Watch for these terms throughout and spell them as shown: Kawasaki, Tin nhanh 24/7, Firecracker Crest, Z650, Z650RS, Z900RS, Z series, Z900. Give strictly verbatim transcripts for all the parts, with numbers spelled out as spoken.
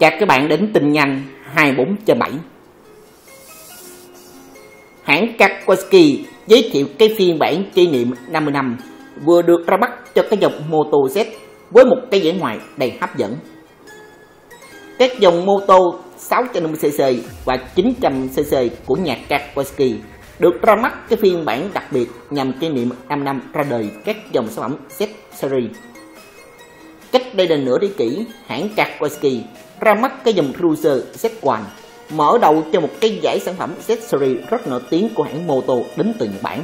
Chào các bạn đến tin nhanh hai mươi bốn trên bảy. Hãng Kawasaki giới thiệu cái phiên bản kỷ niệm năm mươi năm vừa được ra mắt cho các dòng mô tô Z với một cái vẻ ngoài đầy hấp dẫn. Các dòng mô tô sáu trăm năm mươi xê xê và chín trăm xê xê của nhà Kawasaki được ra mắt cái phiên bản đặc biệt nhằm kỷ niệm năm năm ra đời các dòng sản phẩm Z series. Cách đây gần nửa thế kỷ, hãng Kawasaki ra mắt cái dòng cruiser Z một, mở đầu cho một cái giải sản phẩm Z series rất nổi tiếng của hãng mô tô đến từ Nhật Bản.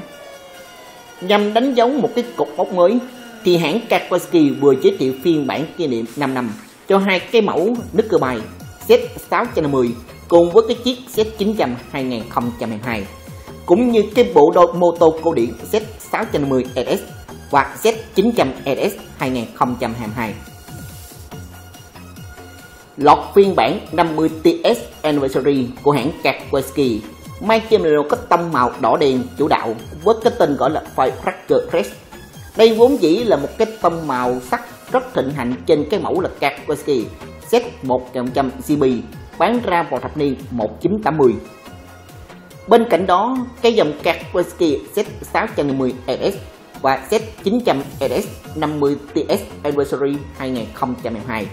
Nhằm đánh dấu một cái cột mốc mới, thì hãng Kawasaki vừa giới thiệu phiên bản kỷ niệm năm năm cho hai cái mẫu nước cơ bài Z sáu trăm năm mươi cùng với cái chiếc Z chín trăm hai nghìn không trăm hai mươi hai, cũng như cái bộ đôi mô tô cổ điển Z sáu trăm năm mươi R S và Z chín trăm R S hai nghìn không trăm hai mươi hai. Lọt phiên bản năm mươi T S Anniversary của hãng Kawasaki mang trên logo có tông màu đỏ đen chủ đạo với cái tên gọi là Firecracker Crest. Đây vốn dĩ là một cái tông màu sắc rất thịnh hành trên cái mẫu là Kawasaki Z một nghìn một trăm xê bê bán ra vào thập niên một nghìn chín trăm tám mươi. Bên cạnh đó, cái dòng Kawasaki Z sáu trăm năm mươi R S và Z chín trăm R S năm mươi T S Anniversary hai nghìn không trăm hai mươi hai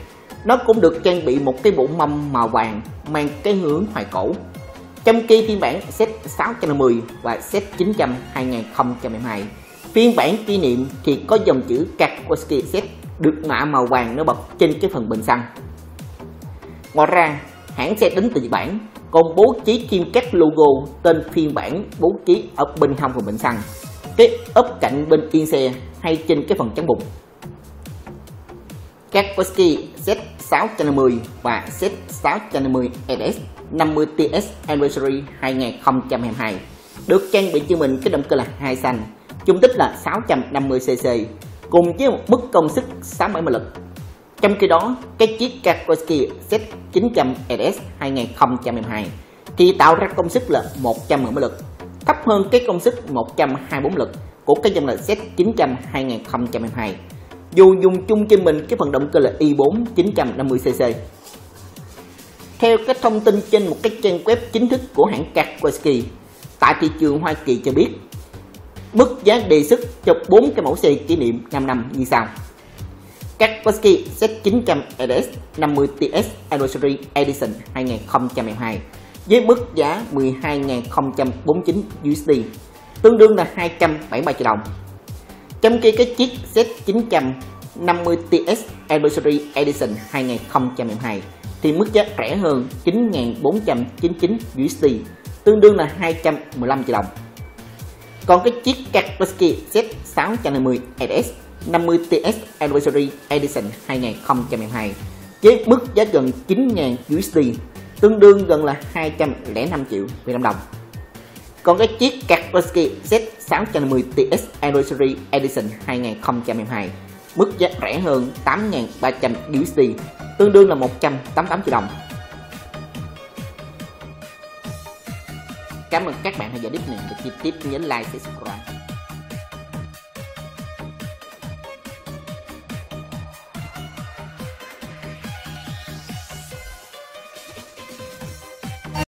nó cũng được trang bị một cái bộ mâm màu vàng mang cái hướng hoài cổ, trong khi phiên bản Z sáu trăm năm mươi và Z chín trăm hai nghìn không trăm hai mươi hai phiên bản kỷ niệm thì có dòng chữ Kawasaki Z được mạ màu vàng nổi bật trên cái phần bình xăng. Ngoài ra, hãng xe đến từ Nhật Bản còn bố trí kim các logo tên phiên bản bố trí ở bên hông phần bình xăng, cái ốp cạnh bên yên xe hay trên cái phần trắng bụng. Kawasaki Z sáu trăm năm mươi và Z sáu trăm năm mươi R S năm mươi T S Anniversary hai nghìn không trăm hai mươi hai được trang bị cho mình cái động cơ là hai xanh, dung tích là sáu trăm năm mươi xê xê cùng với một mức công suất sáu mươi mã lực. Trong khi đó, cái chiếc Kawasaki Z chín trăm R S hai nghìn không trăm hai mươi hai thì tạo ra công suất là một trăm mã lực, thấp hơn cái công suất một trăm hai mươi bốn lực của cái dòng là Z chín trăm hai nghìn không trăm hai mươi hai, dù dùng chung trên mình cái phần động cơ là i bốn chín trăm năm mươi xê xê. Theo các thông tin trên một cái trang web chính thức của hãng Kawasaki tại thị trường Hoa Kỳ cho biết, mức giá đề xuất cho bốn cái mẫu xe kỷ niệm năm năm như sau: Kawasaki Z chín trăm R S năm mươi T S Anniversary Edition hai nghìn không trăm hai mươi hai với mức giá mười hai nghìn không trăm bốn mươi chín đô la, tương đương là hai trăm bảy mươi ba triệu đồng. Trong khi cái chiếc Z chín trăm năm mươi T S Anniversary Edition hai nghìn không trăm hai mươi hai thì mức giá rẻ hơn chín nghìn bốn trăm chín mươi chín đô la, tương đương là hai trăm mười lăm triệu đồng. Còn cái chiếc Kawasaki Z sáu trăm năm mươi R S năm mươi T S Anniversary Edition hai nghìn không trăm hai mươi hai với mức giá gần chín nghìn đô la, tương đương gần là hai trăm lẻ năm triệu Việt Nam đồng. Còn cái chiếc Kawasaki Z sáu trăm năm mươi T S Anniversary Edition hai nghìn không trăm hai mươi hai mức giá rẻ hơn tám nghìn ba trăm đô la, tương đương là một trăm tám mươi tám triệu đồng. Cảm ơn các bạn đã theo dõi clip này, và chi tiết nhớ like, subscribe.